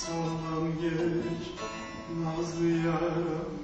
Sağlam geç nazlı yaram.